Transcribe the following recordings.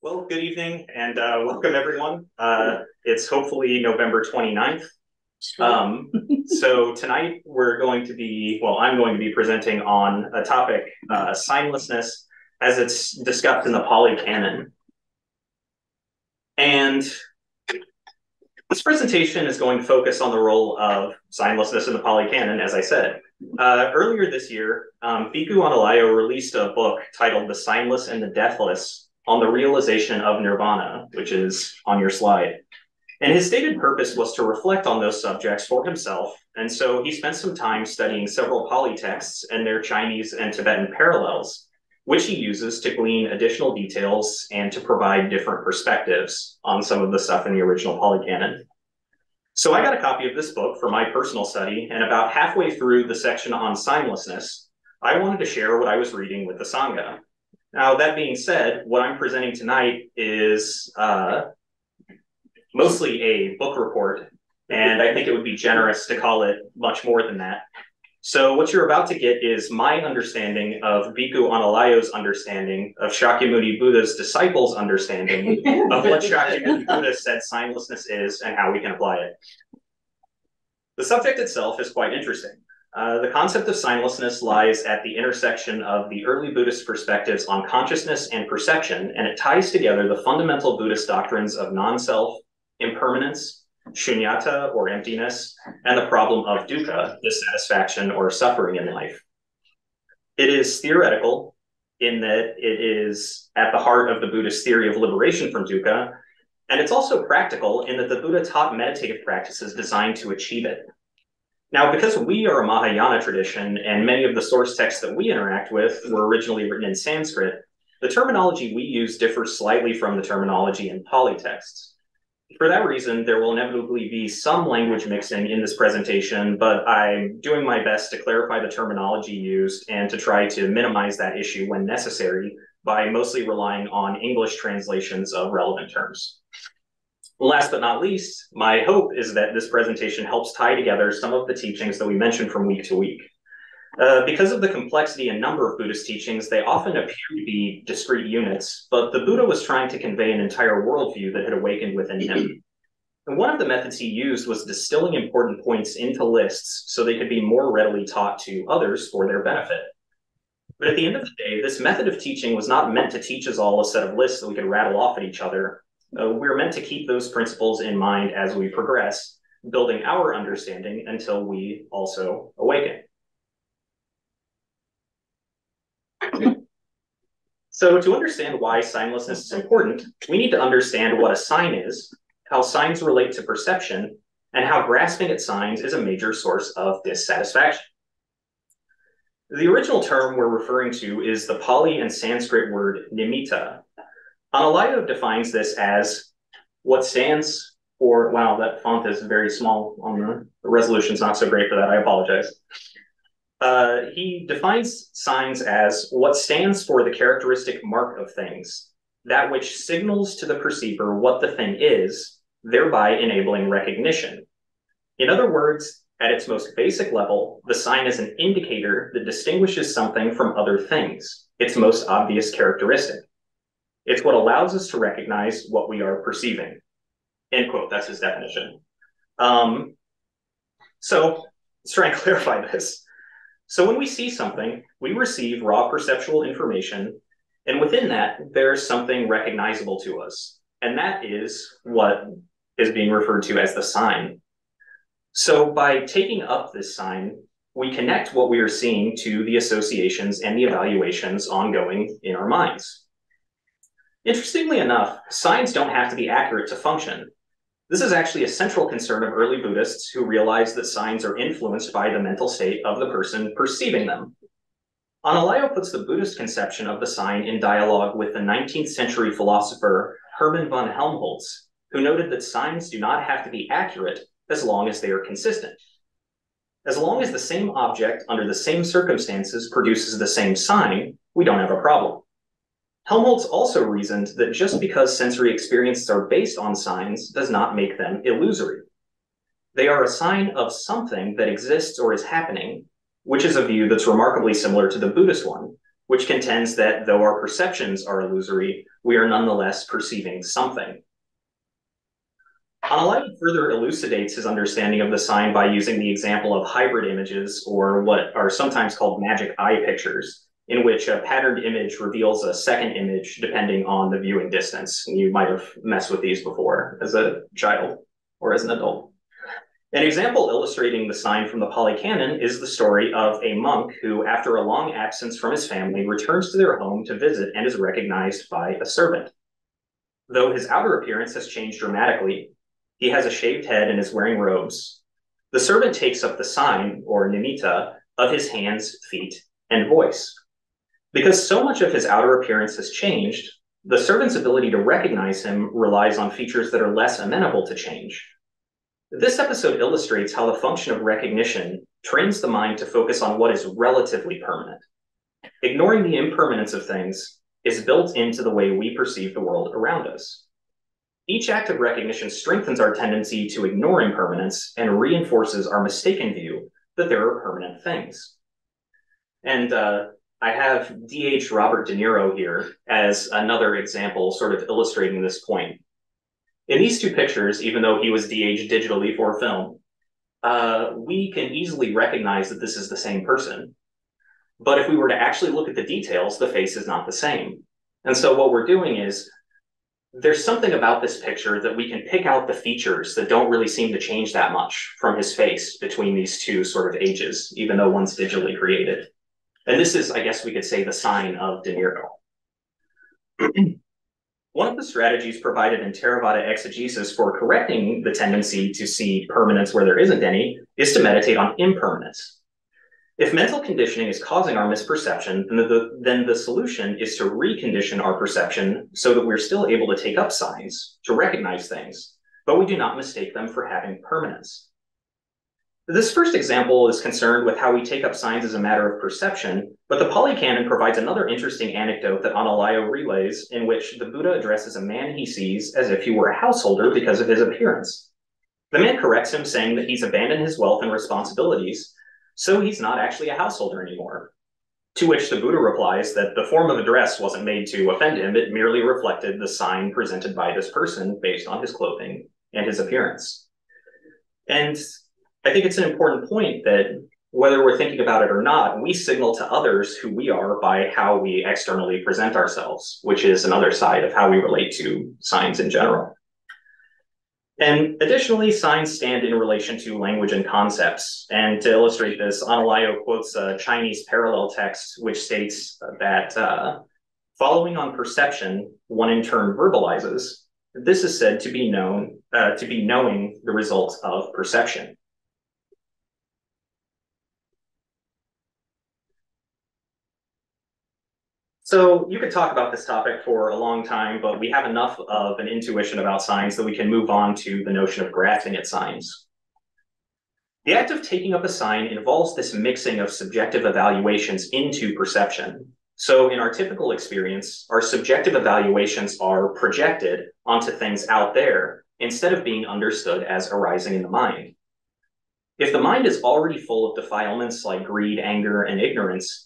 Well, good evening and welcome everyone. It's hopefully November 29th. So tonight we're going to be, well, I'm going to be presenting on a topic, signlessness, as it's discussed in the Pali Canon. And this presentation is going to focus on the role of signlessness in the Pali Canon, as I said. Earlier this year, Bhikkhu Anālayo released a book titled The Signless and the Deathless, on the realization of nirvana, which is on your slide. And his stated purpose was to reflect on those subjects for himself. And so he spent some time studying several Pali texts and their Chinese and Tibetan parallels, which he uses to glean additional details and to provide different perspectives on some of the stuff in the original Pali Canon. So I got a copy of this book for my personal study, and about halfway through the section on signlessness, I wanted to share what I was reading with the Sangha. Now, that being said, what I'm presenting tonight is mostly a book report, and I think it would be generous to call it much more than that. So what you're about to get is my understanding of Bhikkhu Anālayo's understanding of Shakyamuni Buddha's disciples' understanding of what Shakyamuni Buddha said signlessness is and how we can apply it. The subject itself is quite interesting. The concept of signlessness lies at the intersection of the early Buddhist perspectives on consciousness and perception, and it ties together the fundamental Buddhist doctrines of non-self, impermanence, shunyata or emptiness, and the problem of dukkha, dissatisfaction or suffering in life. It is theoretical in that it is at the heart of the Buddhist theory of liberation from dukkha, and it's also practical in that the Buddha taught meditative practices designed to achieve it. Now, because we are a Mahayana tradition and many of the source texts that we interact with were originally written in Sanskrit, the terminology we use differs slightly from the terminology in Pali texts. For that reason, there will inevitably be some language mixing in this presentation, but I'm doing my best to clarify the terminology used and to try to minimize that issue when necessary by mostly relying on English translations of relevant terms. Last but not least, my hope is that this presentation helps tie together some of the teachings that we mentioned from week to week. Because of the complexity and number of Buddhist teachings, they often appear to be discrete units, but the Buddha was trying to convey an entire worldview that had awakened within him. And one of the methods he used was distilling important points into lists so they could be more readily taught to others for their benefit. But at the end of the day, this method of teaching was not meant to teach us all a set of lists that we could rattle off at each other. We're meant to keep those principles in mind as we progress, building our understanding until we also awaken. So to understand why signlessness is important, we need to understand what a sign is, how signs relate to perception, and how grasping at signs is a major source of dissatisfaction. The original term we're referring to is the Pali and Sanskrit word nimitta. Anālayo defines this as what stands for, wow, that font is very small on the resolution's not so great for that, I apologize. He defines signs as what stands for the characteristic mark of things, that which signals to the perceiver what the thing is, thereby enabling recognition. In other words, at its most basic level, the sign is an indicator that distinguishes something from other things, its most obvious characteristic. It's what allows us to recognize what we are perceiving. End quote, that's his definition. So let's try and clarify this. So when we see something, we receive raw perceptual information, and within that, there's something recognizable to us. And that is what is being referred to as the sign. So by taking up this sign, we connect what we are seeing to the associations and the evaluations ongoing in our minds. Interestingly enough, signs don't have to be accurate to function. This is actually a central concern of early Buddhists who realized that signs are influenced by the mental state of the person perceiving them. Anālayo puts the Buddhist conception of the sign in dialogue with the 19th century philosopher Hermann von Helmholtz, who noted that signs do not have to be accurate as long as they are consistent. As long as the same object under the same circumstances produces the same sign, we don't have a problem. Helmholtz also reasoned that just because sensory experiences are based on signs does not make them illusory. They are a sign of something that exists or is happening, which is a view that's remarkably similar to the Buddhist one, which contends that though our perceptions are illusory, we are nonetheless perceiving something. Anālayo further elucidates his understanding of the sign by using the example of hybrid images, or what are sometimes called magic eye pictures, in which a patterned image reveals a second image depending on the viewing distance. And you might have messed with these before as a child or as an adult. An example illustrating the sign from the Pali Canon is the story of a monk who, after a long absence from his family, returns to their home to visit and is recognized by a servant. Though his outer appearance has changed dramatically, he has a shaved head and is wearing robes. The servant takes up the sign, or nimitta, of his hands, feet, and voice. Because so much of his outer appearance has changed, the servant's ability to recognize him relies on features that are less amenable to change. This episode illustrates how the function of recognition trains the mind to focus on what is relatively permanent. Ignoring the impermanence of things is built into the way we perceive the world around us. Each act of recognition strengthens our tendency to ignore impermanence and reinforces our mistaken view that there are permanent things. And I have D.H. Robert De Niro here as another example, sort of illustrating this point. In these two pictures, even though he was D.H. digitally for film, we can easily recognize that this is the same person. But if we were to actually look at the details, the face is not the same. And so what we're doing is, there's something about this picture that we can pick out the features that don't really seem to change that much from his face between these two sort of ages, even though one's digitally created. And this is, I guess we could say, the sign of De Niro. One of the strategies provided in Theravada exegesis for correcting the tendency to see permanence where there isn't any is to meditate on impermanence. If mental conditioning is causing our misperception, then the solution is to recondition our perception so that we're still able to take up signs, to recognize things, but we do not mistake them for having permanence. This first example is concerned with how we take up signs as a matter of perception, but the Pali Canon provides another interesting anecdote that Anālayo relays, in which the Buddha addresses a man he sees as if he were a householder because of his appearance. The man corrects him, saying that he's abandoned his wealth and responsibilities, so he's not actually a householder anymore. To which the Buddha replies that the form of address wasn't made to offend him, it merely reflected the sign presented by this person based on his clothing and his appearance. And I think it's an important point that whether we're thinking about it or not, we signal to others who we are by how we externally present ourselves, which is another side of how we relate to signs in general. And additionally, signs stand in relation to language and concepts. And to illustrate this, Anālayo quotes a Chinese parallel text, which states that following on perception, one in turn verbalizes. This is said to be known, to be knowing the results of perception. So you could talk about this topic for a long time, but we have enough of an intuition about signs that we can move on to the notion of grasping at signs. The act of taking up a sign involves this mixing of subjective evaluations into perception. So in our typical experience, our subjective evaluations are projected onto things out there instead of being understood as arising in the mind. If the mind is already full of defilements like greed, anger, and ignorance,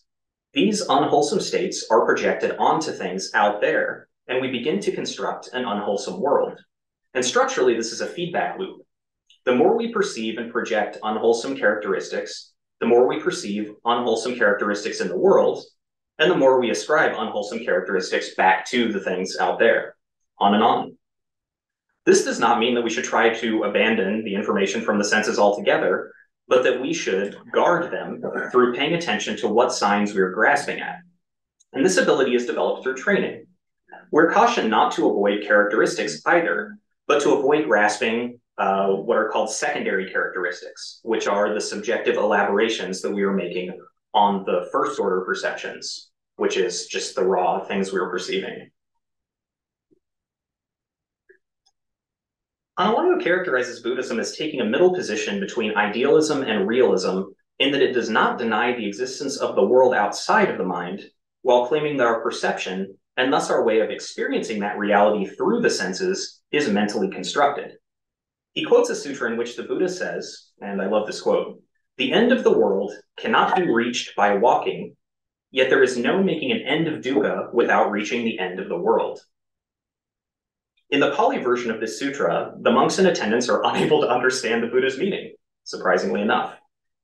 these unwholesome states are projected onto things out there, and we begin to construct an unwholesome world. And structurally, this is a feedback loop. The more we perceive and project unwholesome characteristics, the more we perceive unwholesome characteristics in the world, and the more we ascribe unwholesome characteristics back to the things out there, on and on. This does not mean that we should try to abandon the information from the senses altogether, but that we should guard them through paying attention to what signs we are grasping at. And this ability is developed through training. We're cautioned not to avoid characteristics either, but to avoid grasping what are called secondary characteristics, which are the subjective elaborations that we are making on the first order perceptions, which is just the raw things we are perceiving. Anālayo characterizes Buddhism as taking a middle position between idealism and realism, in that it does not deny the existence of the world outside of the mind, while claiming that our perception, and thus our way of experiencing that reality through the senses, is mentally constructed. He quotes a sutra in which the Buddha says, and I love this quote, "The end of the world cannot be reached by walking, yet there is no making an end of dukkha without reaching the end of the world. In the Pali version of this sutra, the monks in attendance are unable to understand the Buddha's meaning, surprisingly enough,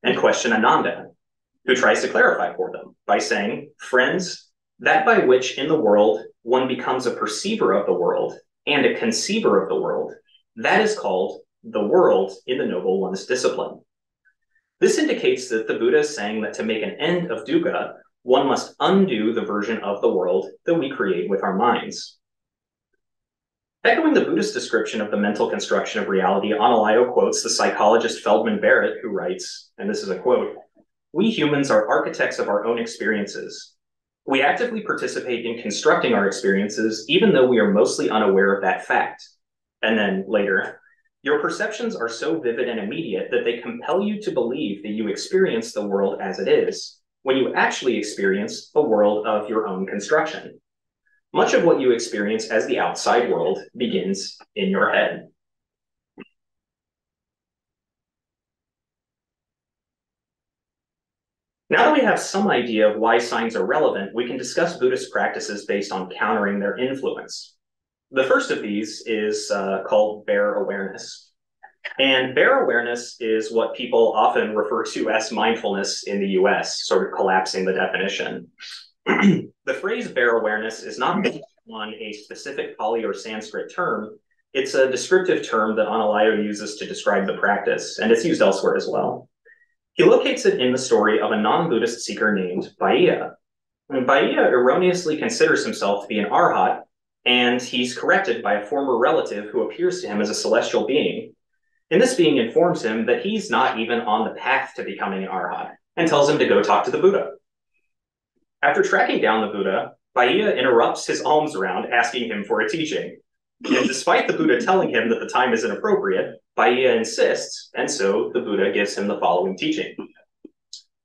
and question Ananda, who tries to clarify for them by saying, "Friends, that by which in the world one becomes a perceiver of the world and a conceiver of the world, that is called the world in the Noble One's discipline." This indicates that the Buddha is saying that to make an end of dukkha, one must undo the version of the world that we create with our minds. Echoing the Buddhist description of the mental construction of reality, Anālayo quotes the psychologist Feldman Barrett, who writes, and this is a quote, "We humans are architects of our own experiences. We actively participate in constructing our experiences, even though we are mostly unaware of that fact." And then later, "Your perceptions are so vivid and immediate that they compel you to believe that you experience the world as it is, when you actually experience a world of your own construction. Much of what you experience as the outside world begins in your head." Now that we have some idea of why signs are relevant, we can discuss Buddhist practices based on countering their influence. The first of these is called bare awareness. And bare awareness is what people often refer to as mindfulness in the US, sort of collapsing the definition. The phrase bare awareness is not based on a specific Pali or Sanskrit term. It's a descriptive term that Anālayo uses to describe the practice, and it's used elsewhere as well. He locates it in the story of a non-Buddhist seeker named Bahiya. And Bahiya erroneously considers himself to be an arhat, and he's corrected by a former relative who appears to him as a celestial being. And this being informs him that he's not even on the path to becoming an arhat and tells him to go talk to the Buddha. After tracking down the Buddha, Bahiya interrupts his alms round, asking him for a teaching. And despite the Buddha telling him that the time is inappropriate, Bahiya insists, and so the Buddha gives him the following teaching.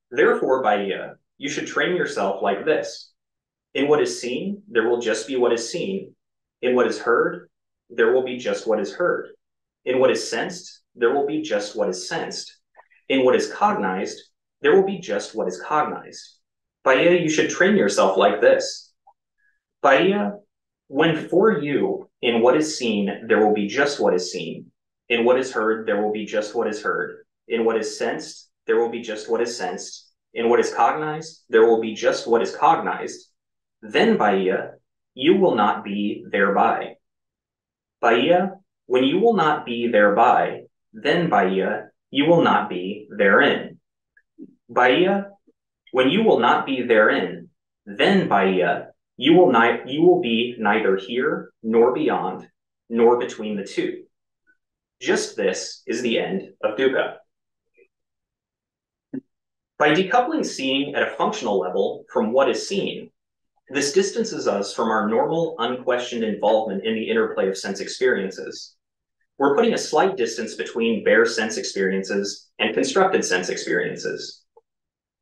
"Therefore, Bahiya, you should train yourself like this. In what is seen, there will just be what is seen. In what is heard, there will be just what is heard. In what is sensed, there will be just what is sensed. In what is cognized, there will be just what is cognized. Bahiya, you should train yourself like this. Bahiya, when for you, in what is seen, there will be just what is seen. In what is heard, there will be just what is heard. In what is sensed, there will be just what is sensed. In what is cognized, there will be just what is cognized. Then, Bahiya, you will not be thereby. Bahiya, when you will not be thereby, then, Bahiya, you will not be therein. Bahiya, when you will not be therein, then, Bahiya, you will be neither here, nor beyond, nor between the two. Just this is the end of dukkha." By decoupling seeing at a functional level from what is seen, this distances us from our normal, unquestioned involvement in the interplay of sense experiences. We're putting a slight distance between bare sense experiences and constructed sense experiences.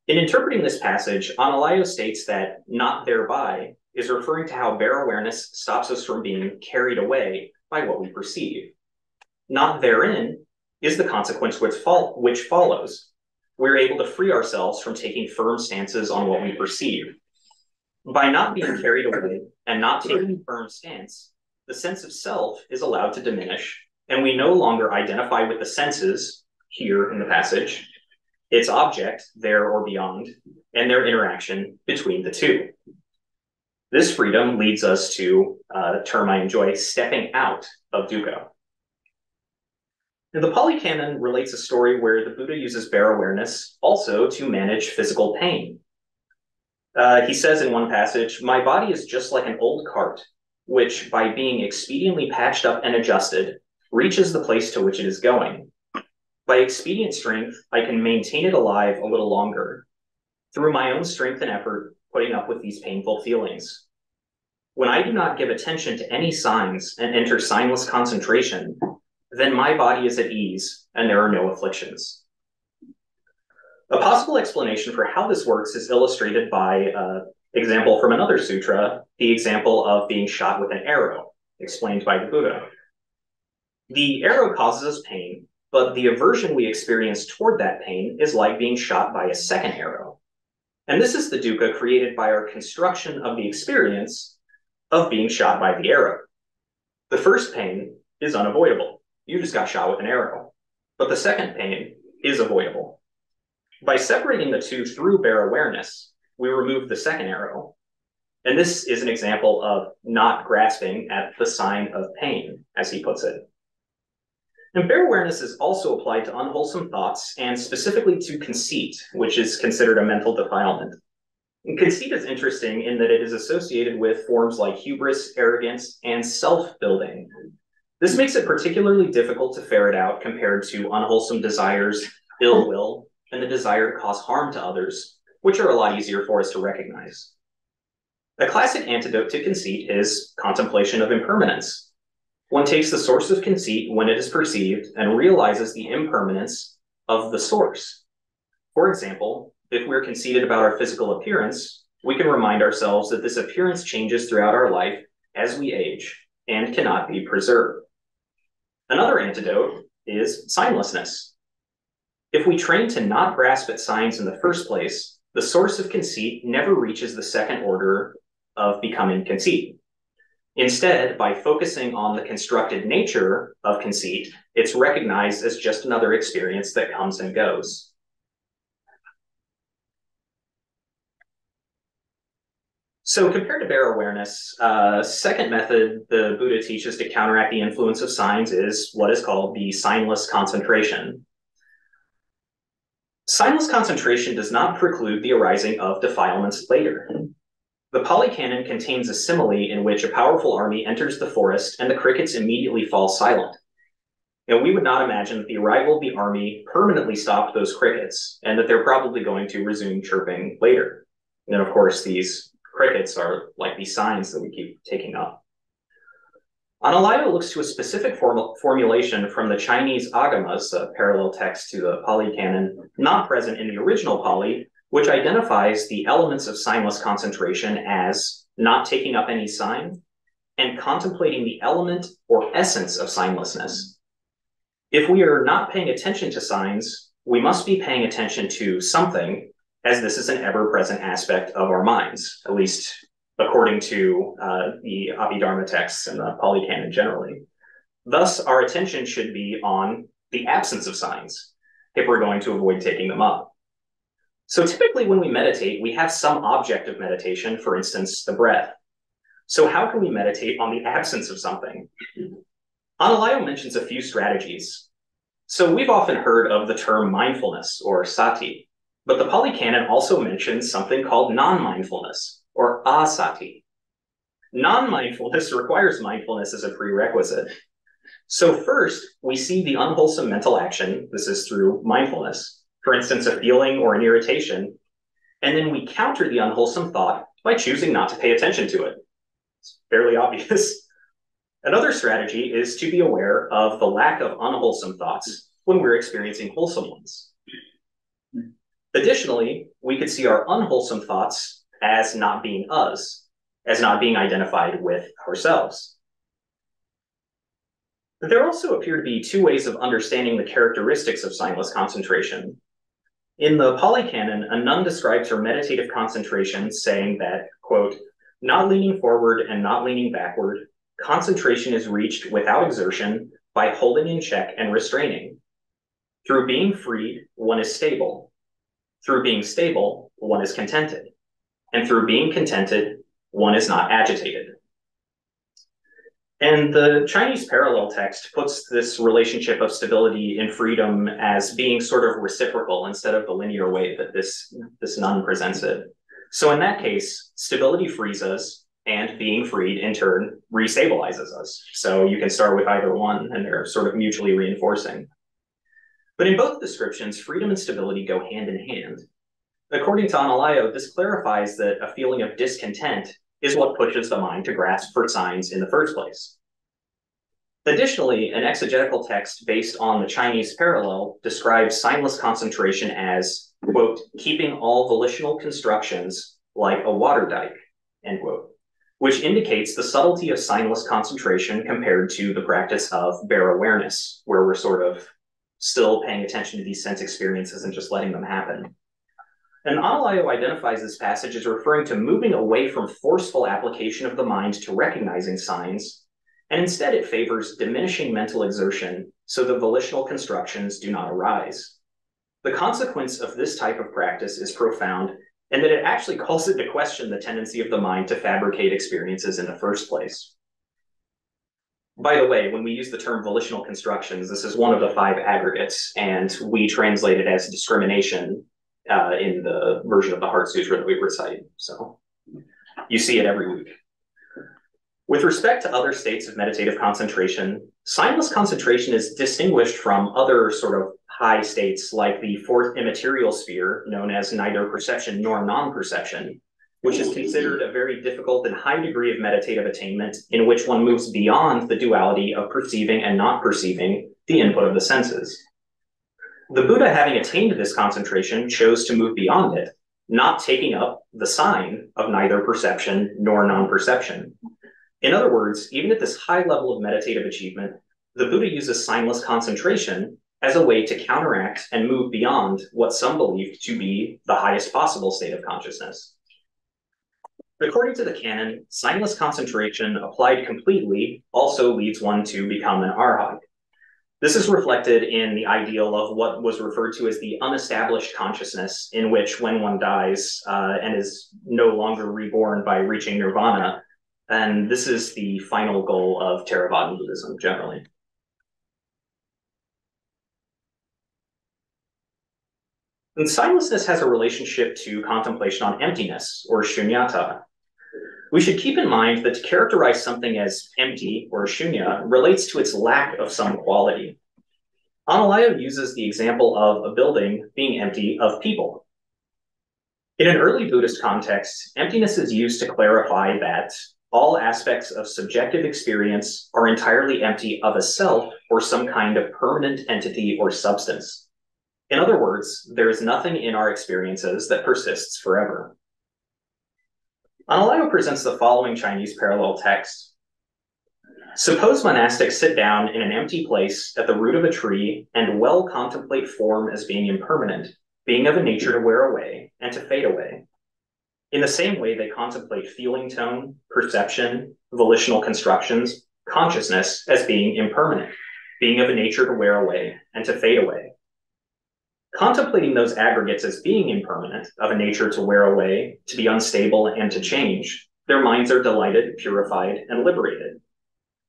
In interpreting this passage, Anālayo states that "not thereby" is referring to how bare awareness stops us from being carried away by what we perceive. "Not therein" is the consequence which follows. We're able to free ourselves from taking firm stances on what we perceive. By not being carried away and not taking a firm stance, the sense of self is allowed to diminish, and we no longer identify with the senses, here in the passage, its object, there or beyond, and their interaction between the two. This freedom leads us to a term I enjoy, stepping out of dukkha. And the Pali Canon relates a story where the Buddha uses bare awareness also to manage physical pain. He says in one passage, "My body is just like an old cart, which by being expediently patched up and adjusted, reaches the place to which it is going. By expedient strength, I can maintain it alive a little longer, through my own strength and effort, putting up with these painful feelings. When I do not give attention to any signs and enter signless concentration, then my body is at ease and there are no afflictions." A possible explanation for how this works is illustrated by an example from another sutra, the example of being shot with an arrow, explained by the Buddha. The arrow causes us pain, but the aversion we experience toward that pain is like being shot by a second arrow. And this is the dukkha created by our construction of the experience of being shot by the arrow. The first pain is unavoidable. You just got shot with an arrow. But the second pain is avoidable. By separating the two through bare awareness, we remove the second arrow. And this is an example of not grasping at the sign of pain, as he puts it. And bare awareness is also applied to unwholesome thoughts and specifically to conceit, which is considered a mental defilement. And conceit is interesting in that it is associated with forms like hubris, arrogance, and self-building. This makes it particularly difficult to ferret out compared to unwholesome desires, ill will, and the desire to cause harm to others, which are a lot easier for us to recognize. A classic antidote to conceit is contemplation of impermanence. One takes the source of conceit when it is perceived and realizes the impermanence of the source. For example, if we're conceited about our physical appearance, we can remind ourselves that this appearance changes throughout our life as we age and cannot be preserved. Another antidote is signlessness. If we train to not grasp at signs in the first place, the source of conceit never reaches the second order of becoming conceit. Instead, by focusing on the constructed nature of conceit, it's recognized as just another experience that comes and goes. So compared to bare awareness, second method the Buddha teaches to counteract the influence of signs is what is called the signless concentration. Signless concentration does not preclude the arising of defilements later. The Pali Canon contains a simile in which a powerful army enters the forest and the crickets immediately fall silent. And we would not imagine that the arrival of the army permanently stopped those crickets and that they're probably going to resume chirping later. And then, of course, these crickets are like these signs that we keep taking up. Anālayo looks to a specific formulation from the Chinese Agamas, a parallel text to the Pali Canon, not present in the original Pali, which identifies the elements of signless concentration as not taking up any sign and contemplating the element or essence of signlessness. If we are not paying attention to signs, we must be paying attention to something, as this is an ever-present aspect of our minds, at least according to the Abhidharma texts and the Pali Canon generally. Thus, our attention should be on the absence of signs if we're going to avoid taking them up. So typically when we meditate, we have some object of meditation, for instance, the breath. So how can we meditate on the absence of something? Anālayo mentions a few strategies. So we've often heard of the term mindfulness or sati, but the Pali Canon also mentions something called non-mindfulness, or asati. Non-mindfulness requires mindfulness as a prerequisite. So first, we see the unwholesome mental action. This is through mindfulness. For instance, a feeling or an irritation. And then we counter the unwholesome thought by choosing not to pay attention to it. It's fairly obvious. Another strategy is to be aware of the lack of unwholesome thoughts when we're experiencing wholesome ones. Additionally, we could see our unwholesome thoughts as not being us, as not being identified with ourselves. But there also appear to be two ways of understanding the characteristics of signless concentration. In the Pali Canon, a nun describes her meditative concentration saying that, quote, not leaning forward and not leaning backward, concentration is reached without exertion by holding in check and restraining. Through being freed, one is stable. Through being stable, one is contented. And through being contented, one is not agitated. And the Chinese parallel text puts this relationship of stability and freedom as being sort of reciprocal instead of the linear way that this nun presents it. So in that case, stability frees us and being freed in turn restabilizes us. So you can start with either one and they're sort of mutually reinforcing. But in both descriptions, freedom and stability go hand in hand. According to Anālayo, this clarifies that a feeling of discontent is what pushes the mind to grasp for signs in the first place. Additionally, an exegetical text based on the Chinese parallel describes signless concentration as, quote, keeping all volitional constructions like a water dike, end quote, which indicates the subtlety of signless concentration compared to the practice of bare awareness, where we're sort of still paying attention to these sense experiences and just letting them happen. And Anālayo identifies this passage as referring to moving away from forceful application of the mind to recognizing signs and instead it favors diminishing mental exertion so the volitional constructions do not arise. The consequence of this type of practice is profound in that it actually calls into question the tendency of the mind to fabricate experiences in the first place. By the way, when we use the term volitional constructions, this is one of the five aggregates, and we translate it as discrimination in the version of the Heart Sutra that we recite. So you see it every week. With respect to other states of meditative concentration, signless concentration is distinguished from other sort of high states like the fourth immaterial sphere, known as neither perception nor non-perception, which is considered a very difficult and high degree of meditative attainment in which one moves beyond the duality of perceiving and not perceiving the input of the senses. The Buddha, having attained this concentration, chose to move beyond it, not taking up the sign of neither perception nor non-perception. In other words, even at this high level of meditative achievement, the Buddha uses signless concentration as a way to counteract and move beyond what some believed to be the highest possible state of consciousness. According to the canon, signless concentration applied completely also leads one to become an arhat. This is reflected in the ideal of what was referred to as the unestablished consciousness, in which when one dies and is no longer reborn by reaching nirvana, and this is the final goal of Theravada Buddhism generally. And signlessness has a relationship to contemplation on emptiness, or shunyata. We should keep in mind that to characterize something as empty or shunya relates to its lack of some quality. Anālayo uses the example of a building being empty of people. In an early Buddhist context, emptiness is used to clarify that all aspects of subjective experience are entirely empty of a self or some kind of permanent entity or substance. In other words, there is nothing in our experiences that persists forever. Anālayo presents the following Chinese parallel text. Suppose monastics sit down in an empty place at the root of a tree and well contemplate form as being impermanent, being of a nature to wear away and to fade away. In the same way, they contemplate feeling tone, perception, volitional constructions, consciousness as being impermanent, being of a nature to wear away and to fade away. Contemplating those aggregates as being impermanent, of a nature to wear away, to be unstable, and to change, their minds are delighted, purified, and liberated.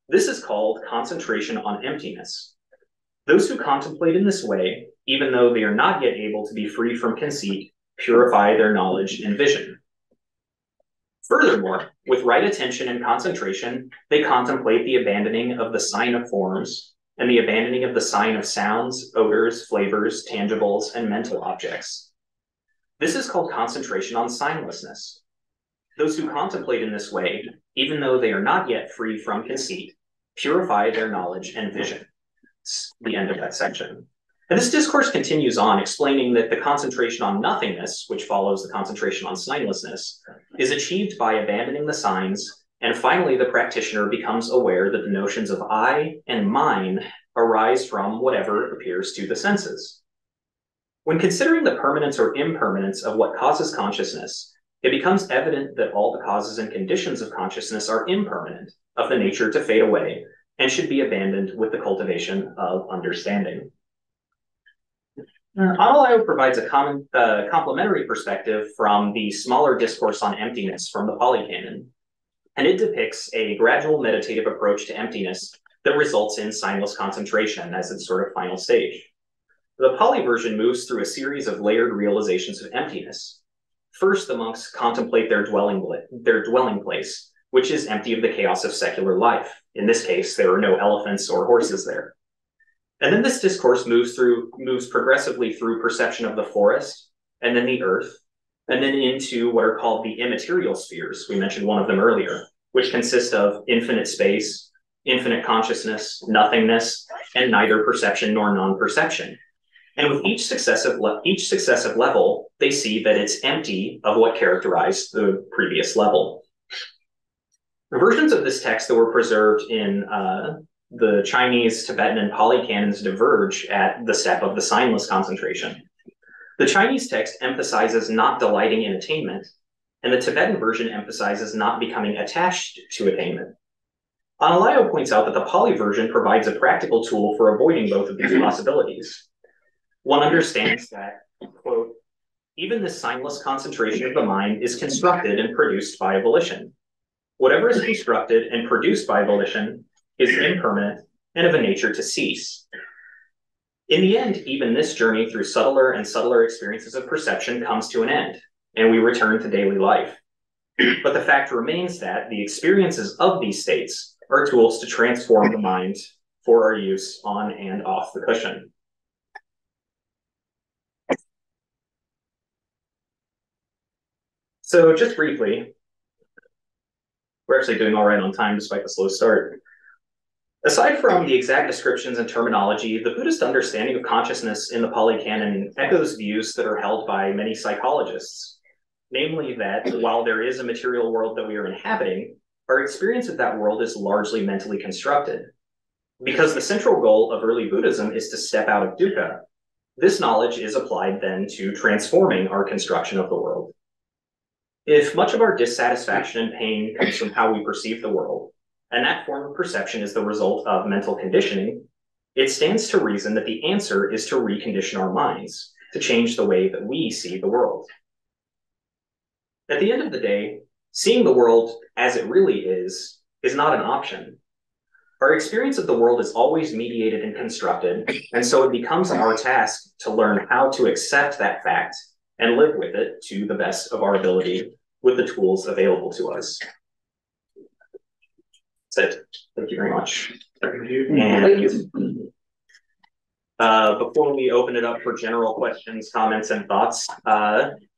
This is called concentration on emptiness. Those who contemplate in this way, even though they are not yet able to be free from conceit, purify their knowledge and vision. Furthermore, with right attention and concentration, they contemplate the abandoning of the sign of forms, and the abandoning of the sign of sounds, odors, flavors, tangibles, and mental objects. This is called concentration on signlessness. Those who contemplate in this way, even though they are not yet free from conceit, purify their knowledge and vision. It's the end of that section. And this discourse continues on, explaining that the concentration on nothingness, which follows the concentration on signlessness, is achieved by abandoning the signs. And finally, the practitioner becomes aware that the notions of I and mine arise from whatever appears to the senses. When considering the permanence or impermanence of what causes consciousness, it becomes evident that all the causes and conditions of consciousness are impermanent, of the nature to fade away, and should be abandoned with the cultivation of understanding. Anālayo provides a common, complementary perspective from the smaller discourse on emptiness from the Pali Canon. And it depicts a gradual meditative approach to emptiness that results in signless concentration as its sort of final stage. The Pali version moves through a series of layered realizations of emptiness. First, the monks contemplate their dwelling place, which is empty of the chaos of secular life. In this case, there are no elephants or horses there. And then this discourse moves progressively through perception of the forest, and then the earth, and then into what are called the immaterial spheres. We mentioned one of them earlier, which consist of infinite space, infinite consciousness, nothingness, and neither perception nor non-perception. And with each successive level, they see that it's empty of what characterized the previous level. The versions of this text that were preserved in the Chinese, Tibetan, and Pali canons diverge at the step of the signless concentration. The Chinese text emphasizes not delighting in attainment, and the Tibetan version emphasizes not becoming attached to attainment. Anālayo points out that the Pali version provides a practical tool for avoiding both of these possibilities. One understands that, quote, even this signless concentration of the mind is constructed and produced by volition. Whatever is constructed and produced by volition is impermanent and of a nature to cease. In the end, even this journey through subtler and subtler experiences of perception comes to an end, and we return to daily life. But the fact remains that the experiences of these states are tools to transform the mind for our use on and off the cushion. So just briefly, we're actually doing all right on time despite the slow start. Aside from the exact descriptions and terminology, the Buddhist understanding of consciousness in the Pali Canon echoes views that are held by many psychologists, namely that while there is a material world that we are inhabiting, our experience of that world is largely mentally constructed. Because the central goal of early Buddhism is to step out of dukkha, this knowledge is applied then to transforming our construction of the world. If much of our dissatisfaction and pain comes from how we perceive the world, and that form of perception is the result of mental conditioning, it stands to reason that the answer is to recondition our minds, to change the way that we see the world. At the end of the day, seeing the world as it really is not an option. Our experience of the world is always mediated and constructed, and so it becomes our task to learn how to accept that fact and live with it to the best of our ability with the tools available to us. That's it. Thank you very much. And before we open it up for general questions, comments, and thoughts,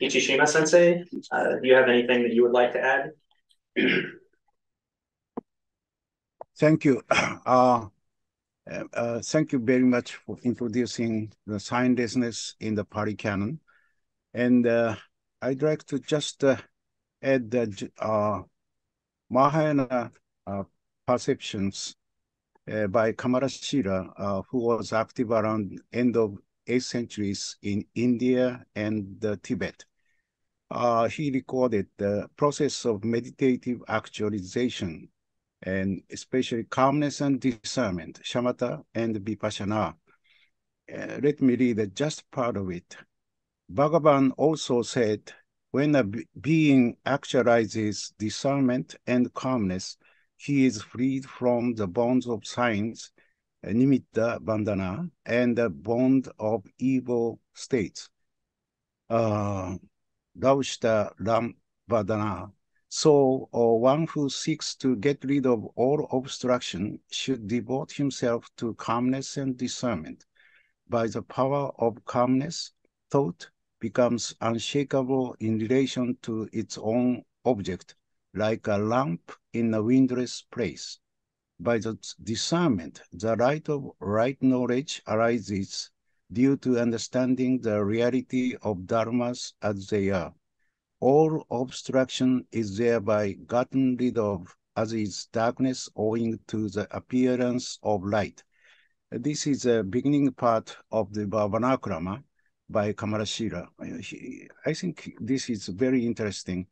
Ichishima-sensei, do you have anything that you would like to add? Thank you. Thank you very much for introducing the signlessness in the Pali Canon. And I'd like to just add that Mahayana perceptions by Kamalashila, who was active around end of 8th centuries in India and Tibet. He recorded the process of meditative actualization, and especially calmness and discernment, shamatha and vipassana. Let me read just part of it. Bhagavan also said, when a being actualizes discernment and calmness, he is freed from the bonds of signs, nimitta, bandhana, and the bond of evil states, raushita, ram, bandhana. So one who seeks to get rid of all obstruction should devote himself to calmness and discernment. By the power of calmness, thought becomes unshakable in relation to its own object, like a lamp in a windless place. By the discernment, the light of right knowledge arises due to understanding the reality of dharmas as they are. All obstruction is thereby gotten rid of, as is darkness owing to the appearance of light. This is a beginning part of the Bhavanakrama by Kamalashila. I think this is very interesting.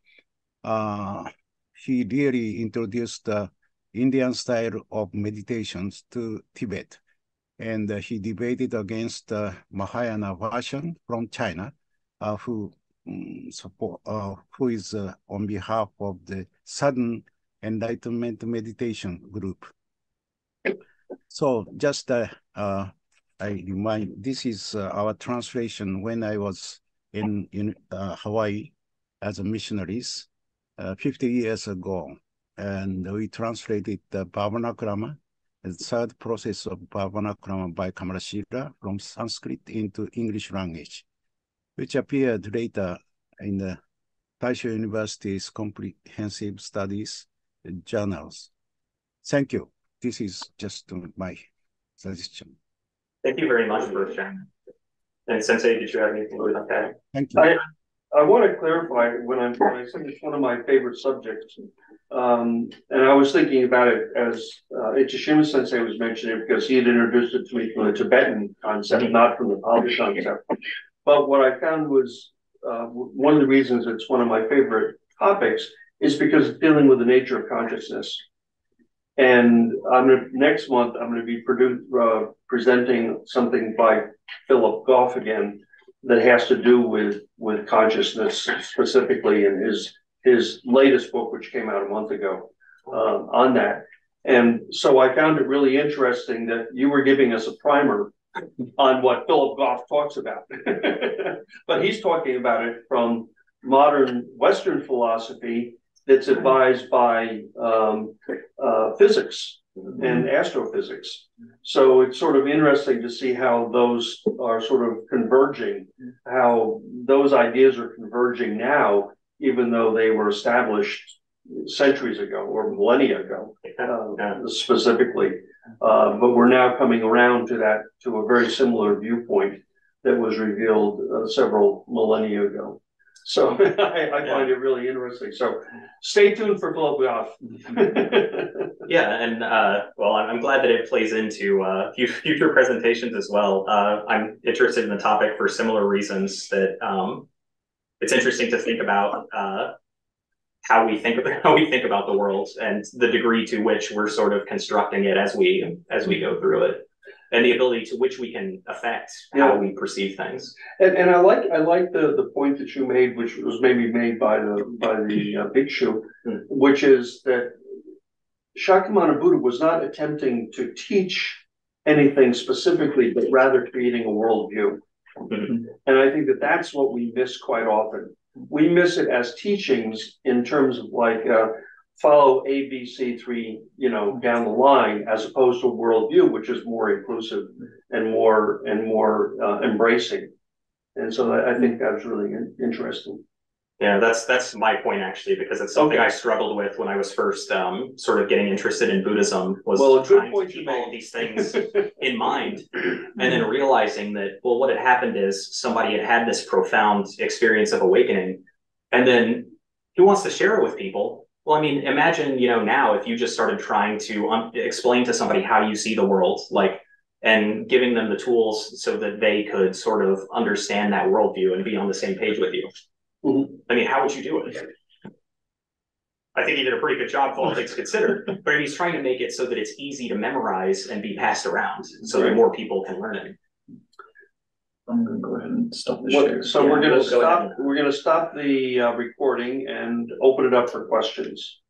He really introduced the Indian style of meditations to Tibet. And he debated against the Mahayana version from China, who is on behalf of the Sudden Enlightenment Meditation Group. So just I remind, this is our translation when I was in Hawaii as a missionaries. 50 years ago, and we translated the Bhavanakrama, the third process of Bhavanakrama by Kamalashila from Sanskrit into English language, which appeared later in the Taisho University's Comprehensive Studies journals. Thank you. This is just my suggestion. Thank you very much for sharing. And Sensei, did you have anything to do with that? Thank you. I want to clarify when I said it's one of my favorite subjects, and I was thinking about it as Ichishima Sensei was mentioning it because he had introduced it to me from the Tibetan concept, not from the Pali concept. But what I found was one of the reasons it's one of my favorite topics is because it's dealing with the nature of consciousness. And next month, I'm going to be presenting something by Philip Goff again that has to do with consciousness specifically in his latest book, which came out a month ago on that. And so I found it really interesting that you were giving us a primer on what Philip Goff talks about. But he's talking about it from modern Western philosophy that's advised by physics and astrophysics. So it's sort of interesting to see how those are sort of converging, how those ideas are converging now, even though they were established centuries ago or millennia ago, specifically. But we're now coming around to that, to a very similar viewpoint that was revealed several millennia ago. So I find it really interesting. So stay tuned for Philip Goff. Yeah, and well, I'm glad that it plays into future presentations as well. I'm interested in the topic for similar reasons that it's interesting to think about how we think about the world and the degree to which we're sort of constructing it as we go through it, and the ability to which we can affect how we perceive things. And I like the point that you made, which was maybe made by the Bhikshu, which is that Shakyamuni Buddha was not attempting to teach anything specifically, but rather creating a worldview. Mm-hmm. And I think that that's what we miss quite often. We miss it as teachings in terms of like follow A, B, C, 3, down the line, as opposed to a worldview, which is more inclusive and more embracing. And so I think that's really interesting. Yeah, that's my point, actually, because it's something I struggled with when I was first sort of getting interested in Buddhism, was trying to keep all of these things in mind, and then realizing that, well, what had happened is somebody had this profound experience of awakening, and then who wants to share it with people? Well, I mean, imagine, now if you just started trying to explain to somebody how you see the world, and giving them the tools so that they could sort of understand that worldview and be on the same page with you. Mm-hmm. I mean, how would you do it? I think he did a pretty good job, all things considered. But he's trying to make it so that it's easy to memorize and be passed around, so that more people can learn it. I'm going to go ahead and stop the share. So we're going to stop. We're going to stop the recording and open it up for questions.